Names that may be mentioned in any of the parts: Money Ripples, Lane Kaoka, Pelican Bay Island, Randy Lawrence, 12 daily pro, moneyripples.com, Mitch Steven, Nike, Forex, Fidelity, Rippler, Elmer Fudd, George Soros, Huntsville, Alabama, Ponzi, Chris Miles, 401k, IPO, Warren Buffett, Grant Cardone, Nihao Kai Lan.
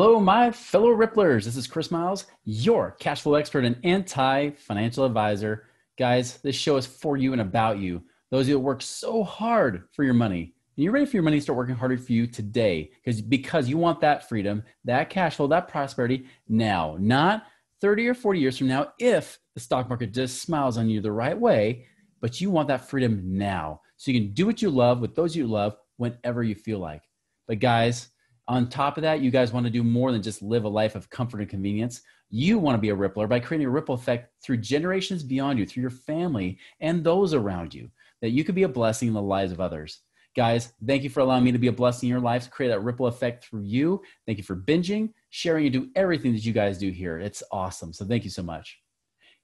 Hello, my fellow Ripplers. This is Chris Miles, your cash flow expert and anti-financial advisor. Guys, this show is for you and about you. Those of you that work so hard for your money, and you're ready for your money to start working harder for you today because you want that freedom, that cash flow, that prosperity now, not 30 or 40 years from now if the stock market just smiles on you the right way, but you want that freedom now so you can do what you love with those you love whenever you feel like. But guys, on top of that, you guys want to do more than just live a life of comfort and convenience. You want to be a rippler by creating a ripple effect through generations beyond you, through your family and those around you, that you could be a blessing in the lives of others. Guys, thank you for allowing me to be a blessing in your lives, create that ripple effect through you. Thank you for binging, sharing, and do everything that you guys do here. It's awesome. So thank you so much.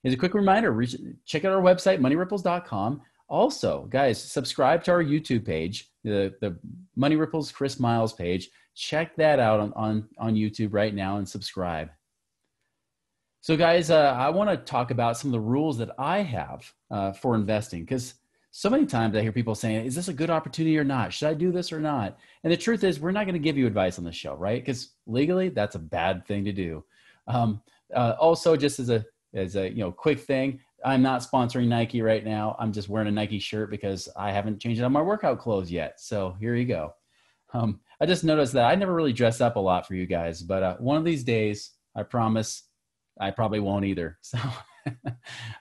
Here's a quick reminder, check out our website, moneyripples.com. Also, guys, subscribe to our YouTube page, the Money Ripples Chris Miles page. Check that out on YouTube right now and subscribe. So guys, I want to talk about some of the rules that I have for investing, because so many times I hear people saying, is this a good opportunity or not? Should I do this or not? And the truth is, we're not going to give you advice on the show, right? Because legally, that's a bad thing to do. Also, just as a quick thing, I'm not sponsoring Nike right now. I'm just wearing a Nike shirt because I haven't changed out my workout clothes yet. So here you go. I just noticed that I never really dress up a lot for you guys, but one of these days, I promise, I probably won't either. So,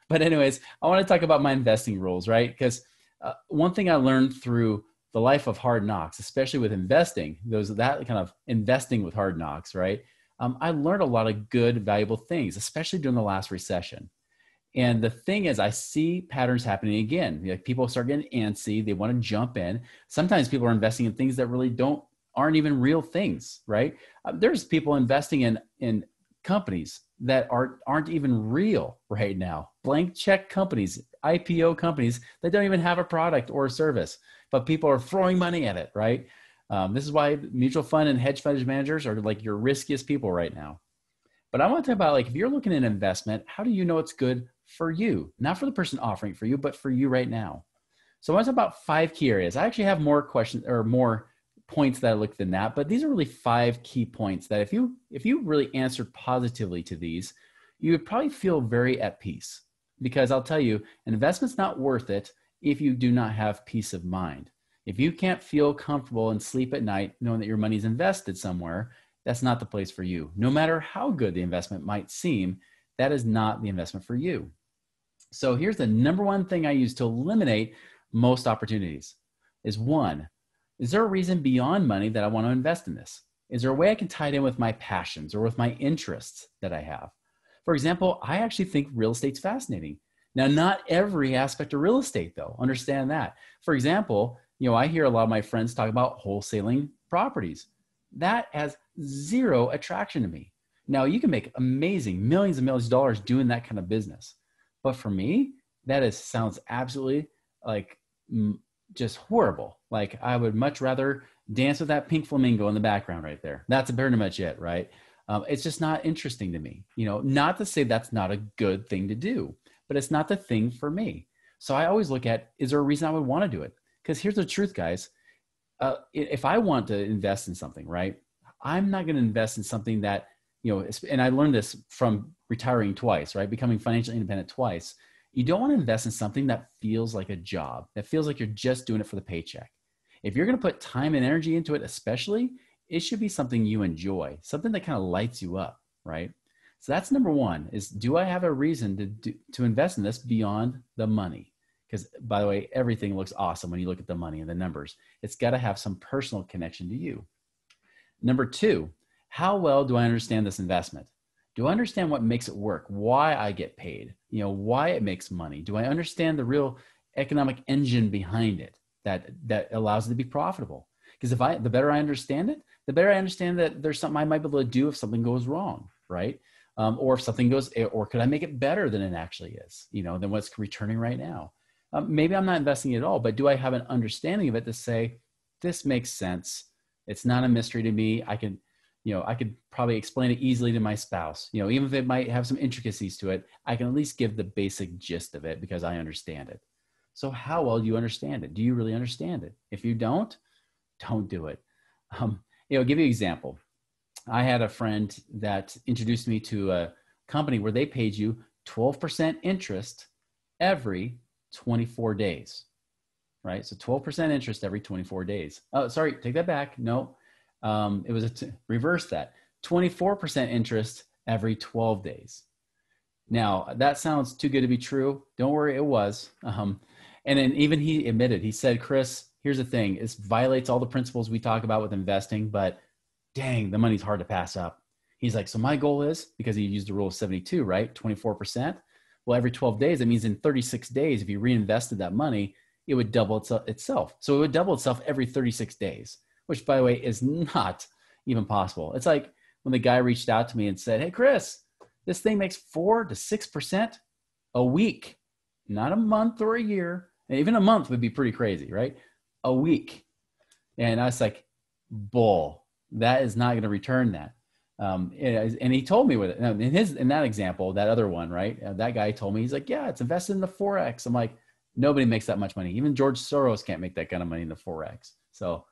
but anyways, I want to talk about my investing rules, right? Because one thing I learned through the life of hard knocks, especially with investing, that kind of investing with hard knocks, right? I learned a lot of good, valuable things, especially during the last recession. And the thing is, I see patterns happening again. Like people start getting antsy. They want to jump in. Sometimes people are investing in things that really aren't even real things, right? There's people investing in companies that aren't even real right now. Blank check companies, IPO companies that don't even have a product or a service, but people are throwing money at it, right? This is why mutual fund and hedge fund managers are like your riskiest people right now. But I want to talk about, like, if you're looking at an investment, how do you know it's good for you? Not for the person offering it for you, but for you right now. So I want to talk about 5 key areas. I actually have more questions or more points that I looked than that, but these are really 5 key points that if you really answered positively to these, you would probably feel very at peace, because I'll tell you, an investment's not worth it if you do not have peace of mind. If you can't feel comfortable and sleep at night knowing that your money's invested somewhere, that's not the place for you. No matter how good the investment might seem, that is not the investment for you. So here's the number one thing I use to eliminate most opportunities is 1, is there a reason beyond money that I want to invest in this? Is there a way I can tie it in with my passions or with my interests that I have? For example, I actually think real estate's fascinating. Now, not every aspect of real estate though, understand that. For example, I hear a lot of my friends talk about wholesaling properties. That has zero attraction to me. Now, you can make amazing millions and millions of dollars doing that kind of business. But for me, that sounds absolutely like just horrible. Like, I would much rather dance with that pink flamingo in the background right there. That's pretty much it, right? It's just not interesting to me. Not to say that's not a good thing to do, but it's not the thing for me. So I always look at, is there a reason I would want to do it? Because here's the truth, guys. If I want to invest in something, right, I'm not going to invest in something that, and I learned this from retiring twice, right? Becoming financially independent twice. You don't want to invest in something that feels like a job, that feels like you're just doing it for the paycheck. If you're going to put time and energy into it, especially, it should be something you enjoy, something that kind of lights you up, right? So that's number one, is do I have a reason to invest in this beyond the money? Because, by the way, everything looks awesome when you look at the money and the numbers. It's got to have some personal connection to you. Number 2, how well do I understand this investment? Do I understand what makes it work? Why I get paid? Why it makes money? Do I understand the real economic engine behind it that allows it to be profitable? Because the better I understand it, the better I understand that there's something I might be able to do if something goes wrong, right? Or if something goes, or could I make it better than it actually is? Than what's returning right now. Maybe I'm not investing at all, but do I have an understanding of it to say, this makes sense. It's not a mystery to me. I could probably explain it easily to my spouse. Even if it might have some intricacies to it, I can at least give the basic gist of it because I understand it. So how well do you understand it? Do you really understand it? If you don't do it. Give you an example. I had a friend that introduced me to a company where they paid you 12% interest every 24 days, right? So 12% interest every 24 days. Oh, sorry, take that back. No, it was reverse that. 24% interest every 12 days. Now, that sounds too good to be true. Don't worry, it was. And then even he admitted, he said, Chris, here's the thing. This violates all the principles we talk about with investing, but dang, the money's hard to pass up. He's like, so my goal is, because he used the rule of 72, right? 24%. Well, every 12 days, that means in 36 days, if you reinvested that money, it would double itself. So it would double itself every 36 days, which by the way, is not even possible. It's like when the guy reached out to me and said, hey, Chris, this thing makes 4 to 6% a week, not a month or a year. And even a month would be pretty crazy, right? A week. And I was like, bull, that is not going to return that. And he told me with it in that example, that other one, right? That guy told me, he's like, yeah, it's invested in the Forex. I'm like, nobody makes that much money. Even George Soros can't make that kind of money in the Forex. So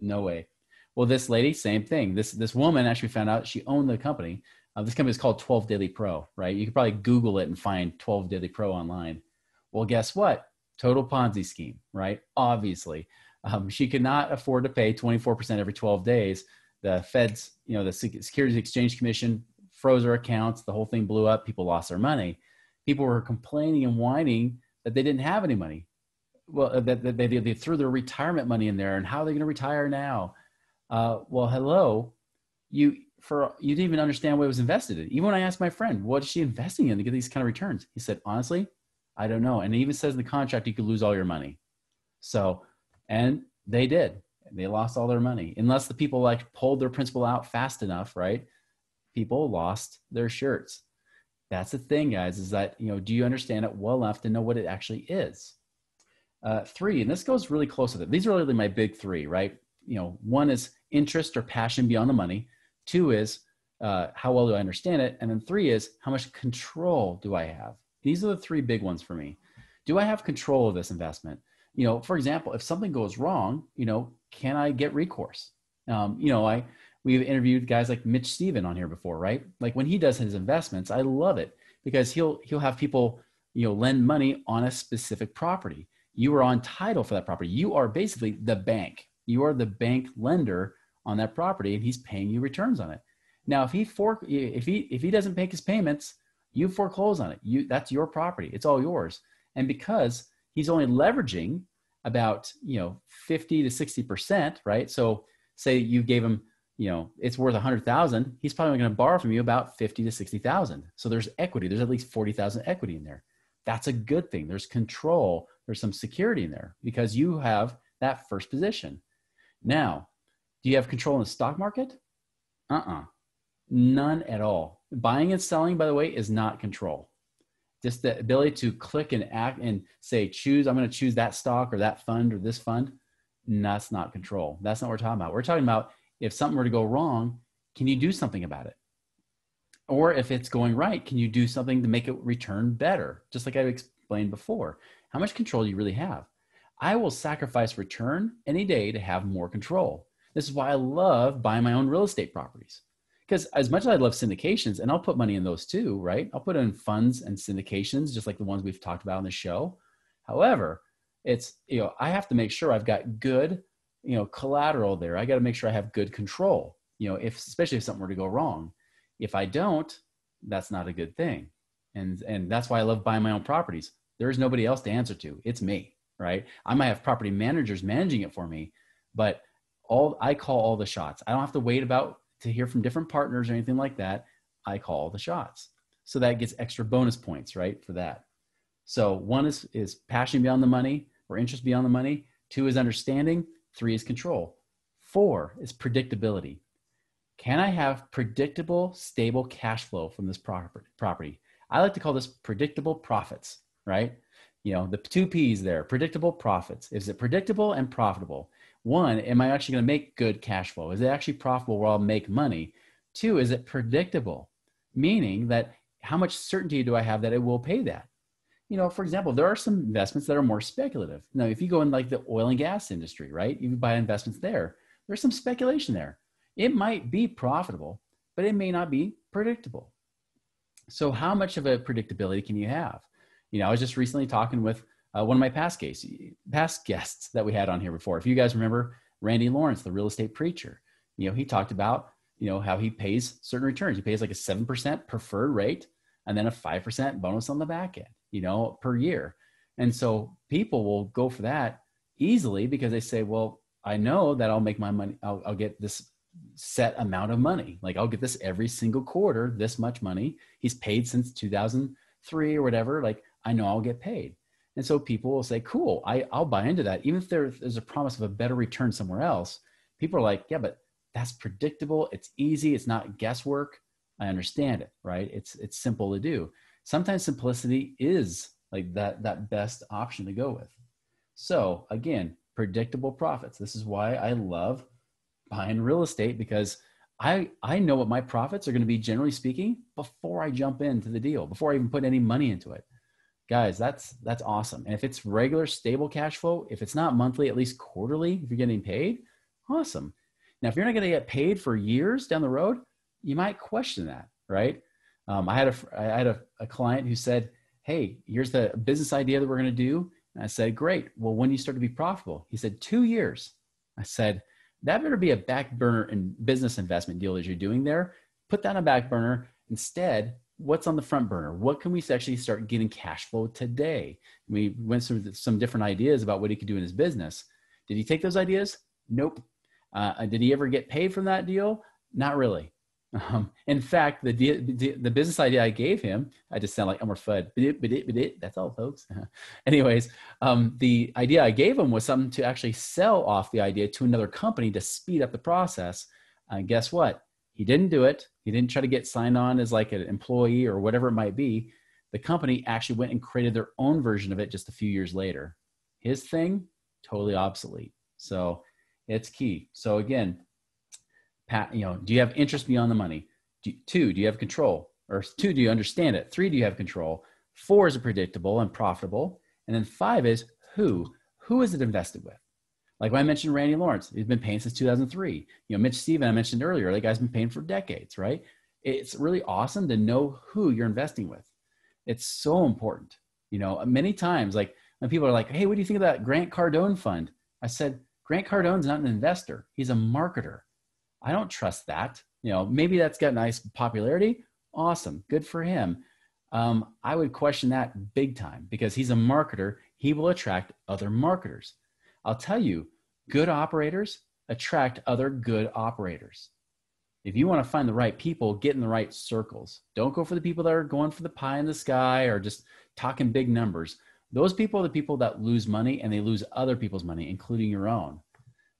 no way. Well, this lady, same thing. This woman actually found out she owned the company. This company is called 12 Daily Pro, right? You could probably Google it and find 12 Daily Pro online. Well, guess what? Total Ponzi scheme, right? Obviously, she could not afford to pay 24% every 12 days. The feds, the Securities Exchange Commission froze her accounts. The whole thing blew up. People lost their money. People were complaining and whining that they didn't have any money. Well, they threw their retirement money in there, and how are they going to retire now? Well, hello, you didn't even understand what was invested in. Even when I asked my friend, what is she investing in to get these kind of returns? He said, honestly, I don't know. And it even says in the contract, you could lose all your money. So, and they did. They lost all their money. Unless the people pulled their principal out fast enough, right? People lost their shirts. That's the thing, guys, is that, do you understand it well enough to know what it actually is? Three, and this goes really close with it. These are really my big three, right? One is interest or passion beyond the money. Two is how well do I understand it? And then three is how much control do I have? These are the three big ones for me. Do I have control of this investment? For example, if something goes wrong, can I get recourse? We've interviewed guys like Mitch Steven on here before, right? Like when he does his investments, I love it because he'll have people, lend money on a specific property. You are on title for that property. You are basically the bank. You are the bank lender on that property, and he's paying you returns on it. Now, if he doesn't make his payments, you foreclose on it. That's your property. It's all yours. And because he's only leveraging about, 50 to 60%, right? So say you gave him, it's worth 100,000. He's probably going to borrow from you about 50 to 60,000. So there's equity. There's at least 40,000 equity in there. That's a good thing. There's control. There's some security in there because you have that first position. Now, do you have control in the stock market? None at all. Buying and selling, by the way, is not control. Just the ability to click and act and say, I'm going to choose that stock or that fund or this fund. No, that's not control. That's not what we're talking about. We're talking about if something were to go wrong, can you do something about it? Or if it's going right, can you do something to make it return better? Just like I explained before, how much control do you really have? I will sacrifice return any day to have more control. This is why I love buying my own real estate properties. Because as much as I love syndications, and I'll put money in those too, right? I'll put in funds and syndications, just like the ones we've talked about on the show. However, it's, I have to make sure I've got good, collateral there. I got to make sure I have good control, especially if something were to go wrong. If I don't, that's not a good thing. And that's why I love buying my own properties. There's nobody else to answer to. It's me, right? I might have property managers managing it for me, but I call all the shots. I don't have to wait to hear from different partners or anything like that. I call the shots. So that gets extra bonus points, right, for that. So one is passion beyond the money or interest beyond the money. Two is understanding. Three is control. Four is predictability. Can I have predictable, stable cash flow from this property? I like to call this predictable profits, right? The two P's there, predictable profits. Is it predictable and profitable? One, am I actually going to make good cash flow? Is it actually profitable where I'll make money? Two, is it predictable? Meaning that how much certainty do I have that it will pay that? For example, there are some investments that are more speculative. Now, if you go in the oil and gas industry, right? You buy investments there. There's some speculation there. It might be profitable, but it may not be predictable. So how much of a predictability can you have? You know, I was just recently talking with one of my past guests that we had on here before. If you guys remember Randy Lawrence, the real estate preacher, you know, he talked about, you know, how he pays certain returns. He pays like a 7% preferred rate and then a 5% bonus on the back end, you know, per year. And so people will go for that easily because they say, well, I know that I'll make my money. I'll get this set amount of money. Like I'll get this every single quarter, this much money. He's paid since 2003 or whatever. Like I know I'll get paid. And so people will say, cool, I'll buy into that. Even if there's a promise of a better return somewhere else, people are like, yeah, but that's predictable. It's easy. It's not guesswork. I understand it, right? It's simple to do. Sometimes simplicity is like that best option to go with. So again, predictable profits. This is why I love buying real estate, because I know what my profits are going to be, generally speaking, before I jump into the deal, before I even put any money into it. Guys, that's awesome. And if it's regular, stable cash flow, if it's not monthly, at least quarterly, if you're getting paid, awesome. Now, if you're not going to get paid for years down the road, you might question that, right? I had a client who said, hey, here's the business idea that we're going to do. And I said, great. Well, when do you start to be profitable? He said, 2 years. I said, that better be a back burner in business investment deal that you're doing there. Put that on a back burner. Instead, what's on the front burner? What can we actually start getting cash flow today? And we went through some different ideas about what he could do in his business. Did he take those ideas? Nope. Did he ever get paid from that deal? Not really. In fact, the business idea I gave him, I just sound like Elmer Fudd. That's all, folks. Anyways, the idea I gave him was something to actually sell off the idea to another company to speed up the process. And guess what? He didn't do it. He didn't try to get signed on as like an employee or whatever it might be. The company actually went and created their own version of it just a few years later. His thing, totally obsolete. So it's key. So again, Pat, you know, do you have interest beyond the money? Two, do you have control? Or two, do you understand it? Three, do you have control? Four, is it predictable and profitable? And then five is who? Who is it invested with? Like when I mentioned Randy Lawrence, he's been paying since 2003. You know, Mitch Steven, I mentioned earlier, that guy's been paying for decades, right? It's really awesome to know who you're investing with. It's so important. You know, many times, like when people are like, hey, what do you think of that Grant Cardone fund? I said, Grant Cardone's not an investor. He's a marketer. I don't trust that. You know, maybe that's got nice popularity. Awesome. Good for him. I would question that big time, because he's a marketer. He will attract other marketers. I'll tell you, good operators attract other good operators. If you want to find the right people, get in the right circles. Don't go for the people that are going for the pie in the sky or just talking big numbers. Those people are the people that lose money, and they lose other people's money, including your own.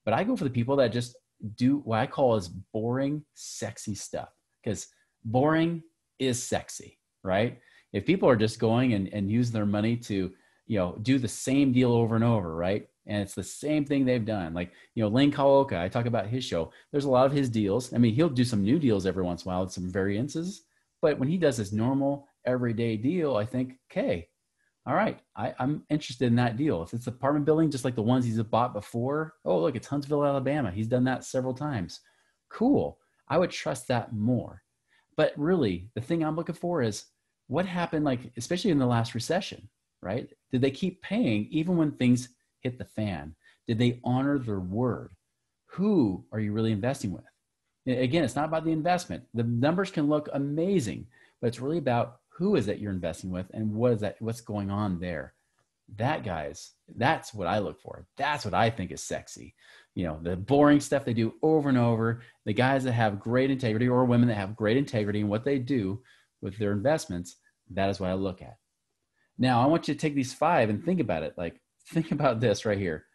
But I go for the people that just do what I call is boring, sexy stuff, because boring is sexy, right? If people are just going and use their money to, you know, do the same deal over and over, right? And it's the same thing they've done. Like, you know, Lane Kaoka, I talk about his show. There's a lot of his deals. I mean, he'll do some new deals every once in a while, some variances, but when he does his normal everyday deal, I think, okay, all right, I'm interested in that deal. If it's apartment building, just like the ones he's bought before, oh, look, it's Huntsville, Alabama. He's done that several times. Cool. I would trust that more. But really, the thing I'm looking for is what happened, like, especially in the last recession, right? Did they keep paying even when things hit the fan? Did they honor their word? Who are you really investing with? Again, it's not about the investment. The numbers can look amazing, but it's really about who is that you're investing with, and what is that? What's going on there? That, guys, that's what I look for. That's what I think is sexy. You know, the boring stuff they do over and over, the guys that have great integrity, or women that have great integrity in what they do with their investments. That is what I look at. Now, I want you to take these five and think about it. Like, think about this right here.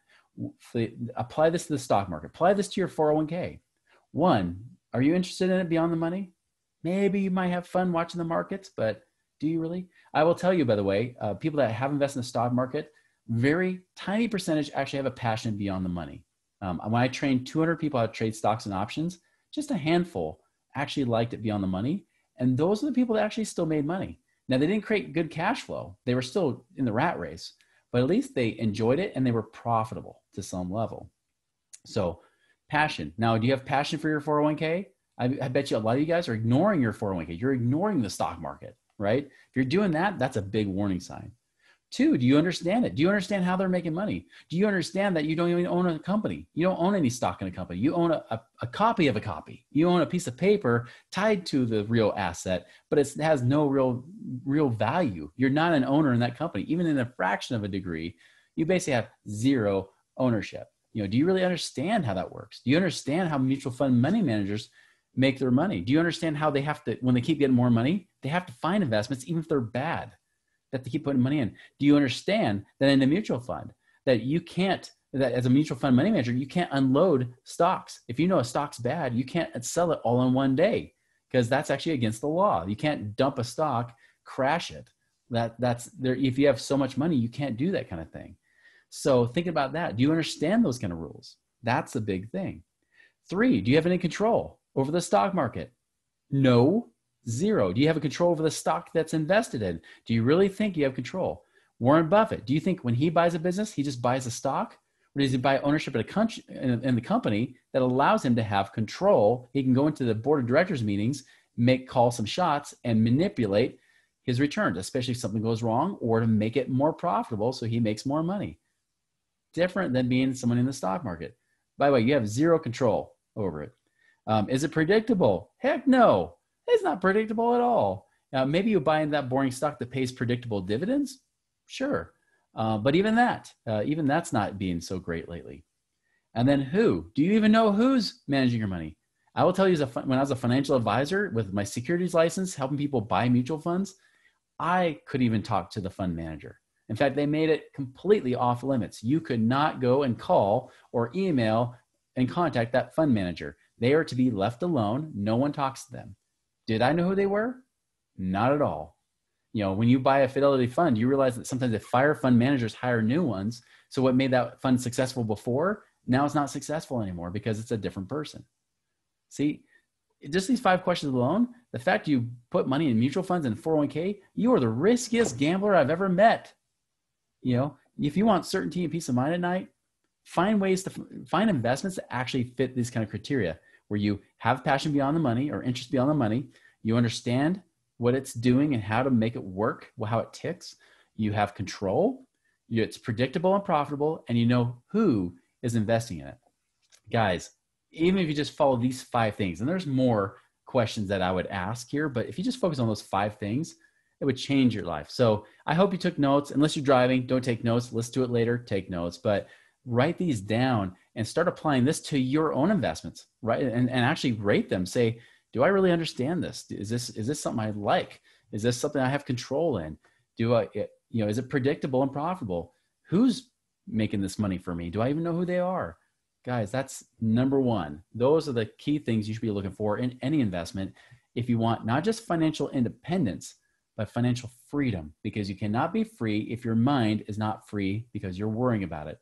Apply this to the stock market. Apply this to your 401k. One, are you interested in it beyond the money? Maybe you might have fun watching the markets, but do you really? I will tell you, by the way, people that have invested in the stock market, very tiny percentage actually have a passion beyond the money. When I trained 200 people how to trade stocks and options, just a handful actually liked it beyond the money. And those are the people that actually still made money. Now, they didn't create good cash flow. They were still in the rat race, but at least they enjoyed it and they were profitable to some level. So Passion. Now, do you have passion for your 401k? I bet you a lot of you guys are ignoring your 401k. You're ignoring the stock market, right? If you're doing that, that's a big warning sign. Two, do you understand it? Do you understand how they're making money? Do you understand that you don't even own a company? You don't own any stock in a company. You own a copy of a copy. You own a piece of paper tied to the real asset, but it has no real value. You're not an owner in that company. Even in a fraction of a degree, you basically have zero ownership. You know, do you really understand how that works? Do you understand how mutual fund money managers make their money? Do you understand how they have to, when they keep getting more money, they have to find investments, even if they're bad, that they keep putting money in? Do you understand that in a mutual fund, that you can't, that as a mutual fund money manager, you can't unload stocks? If you know a stock's bad, you can't sell it all in one day, because that's actually against the law. You can't dump a stock, crash it. That's there. If you have so much money, you can't do that kind of thing. So think about that. Do you understand those kind of rules? That's the big thing. Three, do you have any control over the stock market? No. Zero. Do you have a control over the stock that's invested in? Do you really think you have control? Warren Buffett, do you think when he buys a business, he just buys a stock? Or does he buy ownership in the company that allows him to have control? He can go into the board of directors meetings, call some shots, and manipulate his returns, especially if something goes wrong, or to make it more profitable so he makes more money. Different than being someone in the stock market. By the way, you have zero control over it. Is it predictable? Heck no. It's not predictable at all. Maybe you buy into that boring stock that pays predictable dividends. Sure. But even that's not being so great lately. And then who? Do you even know who's managing your money? I will tell you, when I was a financial advisor with my securities license, helping people buy mutual funds, I couldn't even talk to the fund manager. In fact, they made it completely off limits. You could not go and call or email and contact that fund manager. They are to be left alone. No one talks to them. Did I know who they were? Not at all. You know, when you buy a Fidelity fund, you realize that sometimes the fire fund managers hire new ones. So what made that fund successful before, now it's not successful anymore because it's a different person. See, just these five questions alone, the fact you put money in mutual funds and 401k, you are the riskiest gambler I've ever met. You know, if you want certainty and peace of mind at night, find ways to find investments that actually fit these kind of criteria, where you have passion beyond the money or interest beyond the money. You understand what it's doing and how to make it work, how it ticks. You have control. It's predictable and profitable, and you know who is investing in it. Guys, even if you just follow these five things, and there's more questions that I would ask here, but if you just focus on those five things, it would change your life. So I hope you took notes. Unless you're driving, don't take notes. Listen to it later, take notes. But write these down and start applying this to your own investments, right? And actually rate them. Say, do I really understand this? Is this something I like? Is this something I have control in? Is it predictable and profitable? Who's making this money for me? Do I even know who they are? Guys, that's number one. Those are the key things you should be looking for in any investment if you want not just financial independence, but financial freedom, because you cannot be free if your mind is not free because you're worrying about it.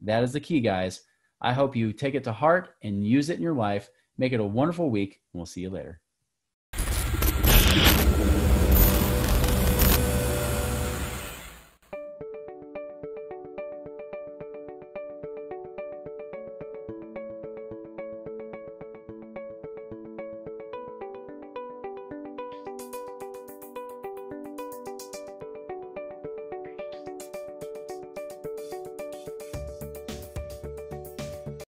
That is the key, guys. I hope you take it to heart and use it in your life. Make it a wonderful week, and we'll see you later.